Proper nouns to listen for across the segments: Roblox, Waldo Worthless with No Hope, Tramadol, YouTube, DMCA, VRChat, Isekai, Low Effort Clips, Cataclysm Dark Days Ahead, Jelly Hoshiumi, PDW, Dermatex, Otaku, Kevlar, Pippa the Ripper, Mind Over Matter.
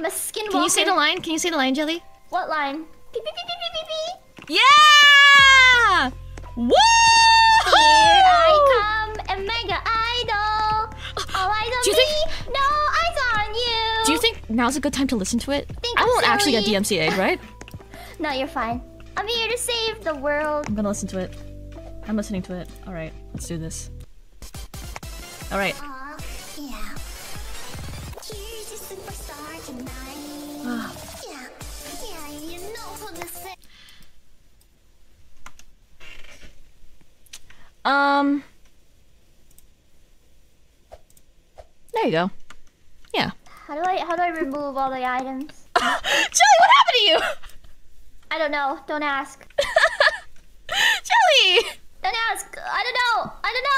I'm a skinwalker. Can you say the line? Can you say the line, Jelly? What line? Beep, beep, beep, beep, beep, beep. Yeah! Woo! Here I come, a mega idol. All eyes on me, no eyes on you. Do you think now's a good time to listen to it? I won't actually get DMCA'd, right? No, you're fine. I'm here to save the world. I'm gonna listen to it. I'm listening to it. All right, let's do this. All right. Yeah. Here's a superstar tonight. Yeah. Yeah, you know what to say. There you go. Yeah. How do I remove all the items? Jelly, what happened to you? I don't know. Don't ask. Jelly! Don't ask. I don't know.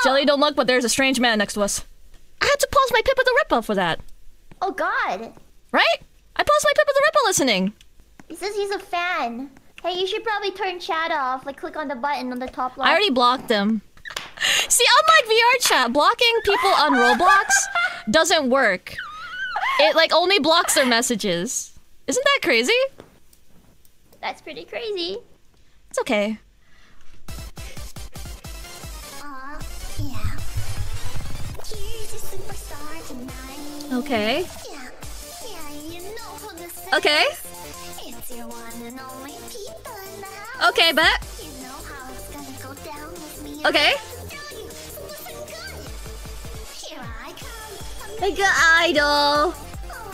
Jelly, don't look, but there's a strange man next to us. I had to pause my Pippa the Ripper for that. Oh God. Right? I paused my Pippa the Ripper listening. He says he's a fan. Hey, you should probably turn chat off. Like, click on the button on the top left. I already blocked them. See, unlike VRChat, blocking people on Roblox doesn't work. It, like, only blocks their messages. Isn't that crazy? That's pretty crazy. It's okay. Yeah. Here's a superstar tonight. Okay. Yeah. Yeah, you know who this is. Okay. It's your one and only people in the house. Okay, bet. You know how it's gonna go down with me. Okay. Here I come. Like an idol.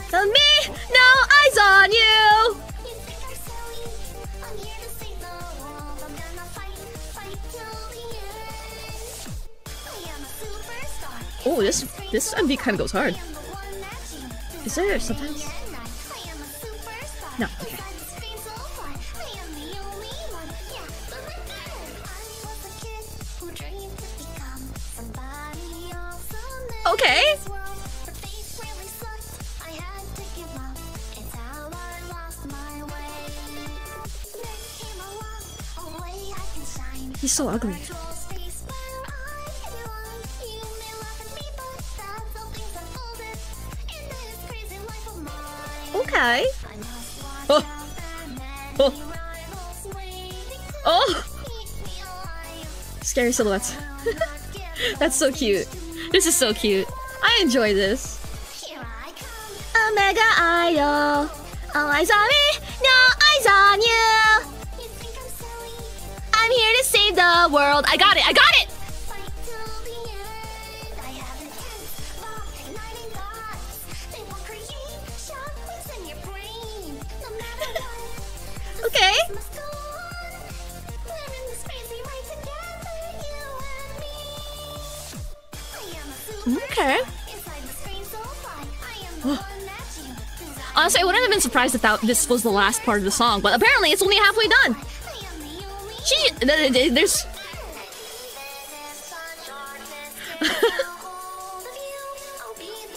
Tell me, no eyes on you. Oh, this MV kind of goes hard. Is there sometimes? No. Okay. Okay. He's so ugly. Okay. Oh. Oh. Oh. Scary silhouettes. That's so cute. This is so cute. I enjoy this. A mega idol. All eyes on me. No eyes on you. I'm here to save the world. I got it. I got it. Okay. Okay. Honestly, I wouldn't have been surprised if this was the last part of the song, but apparently it's only halfway done. There's...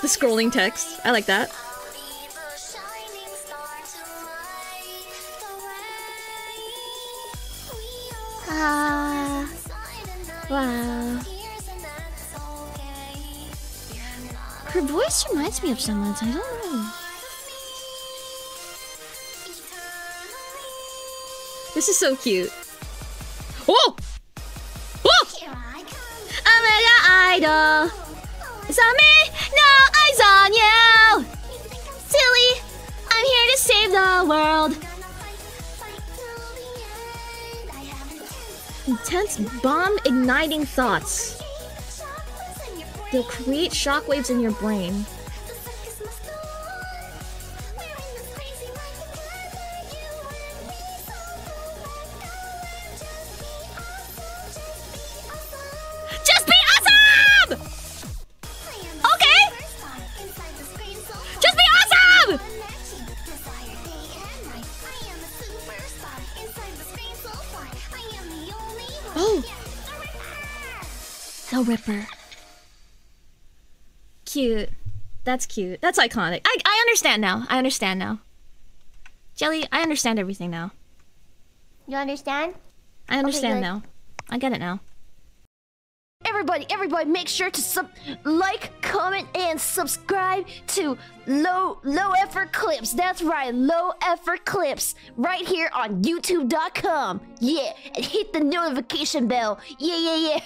the scrolling text. I like that. Wow. Her voice reminds me of someone, I don't know. This is so cute. Oh! Oh! A mega idol! It's on me! No eyes on you! Silly! I'm here to save the world! Intense bomb-igniting thoughts. They'll create shockwaves in your brain. Just be awesome! Okay! Just be awesome! Oh! The Ripper. Cute. That's cute. That's iconic. I understand now. I understand now. Jelly, I understand everything now. You understand? I understand now. I get it now. everybody, make sure to like, comment, and subscribe to Low Effort Clips. That's right, Low Effort Clips, right here on YouTube.com. Yeah, and hit the notification bell. Yeah.